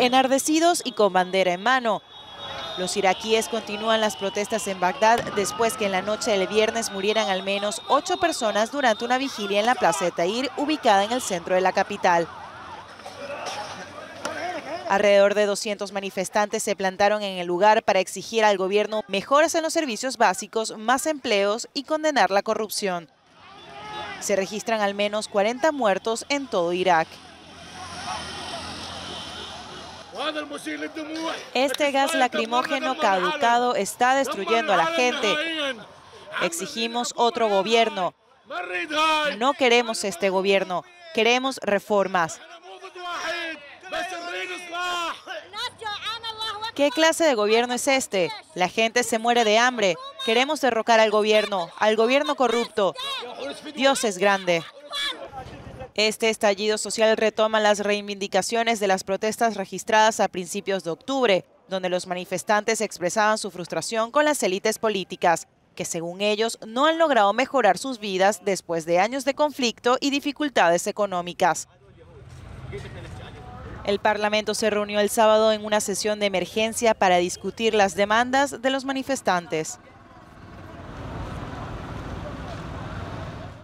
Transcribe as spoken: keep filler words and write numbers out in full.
enardecidos y con bandera en mano. Los iraquíes continúan las protestas en Bagdad después que en la noche del viernes murieran al menos ocho personas durante una vigilia en la Plaza de Tahrir, ubicada en el centro de la capital. Alrededor de doscientos manifestantes se plantaron en el lugar para exigir al gobierno mejoras en los servicios básicos, más empleos y condenar la corrupción. Se registran al menos cuarenta muertos en todo Irak. Este gas lacrimógeno caducado está destruyendo a la gente. Exigimos otro gobierno. No queremos este gobierno, queremos reformas. ¿Qué clase de gobierno es este? La gente se muere de hambre. Queremos derrocar al gobierno, al gobierno corrupto. Dios es grande. Este estallido social retoma las reivindicaciones de las protestas registradas a principios de octubre, donde los manifestantes expresaban su frustración con las élites políticas, que según ellos no han logrado mejorar sus vidas después de años de conflicto y dificultades económicas. El Parlamento se reunió el sábado en una sesión de emergencia para discutir las demandas de los manifestantes.